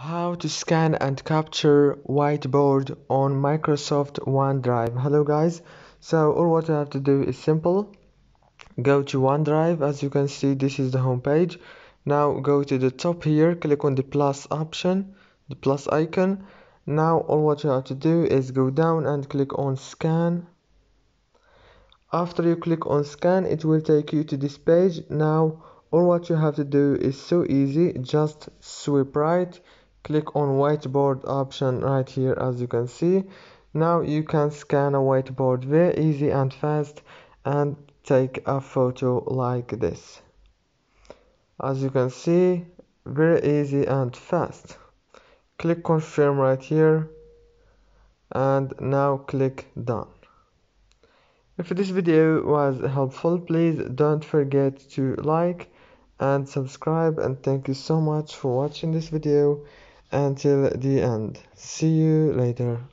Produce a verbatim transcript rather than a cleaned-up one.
How to scan and capture whiteboard on Microsoft OneDrive. Hello guys, so all what you have to do is simple. Go to OneDrive. As you can see, this is the home page. Now go to the top here, click on the plus option, the plus icon. Now all what you have to do is go down and click on scan. After you click on scan, it will take you to this page. Now all what you have to do is so easy, just swipe right, click on whiteboard option right here. As you can see, now you can scan a whiteboard very easy and fast and take a photo like this. As you can see, very easy and fast. Click confirm right here and now click done. If this video was helpful, please don't forget to like and subscribe, and thank you so much for watching this video until the end. See you later.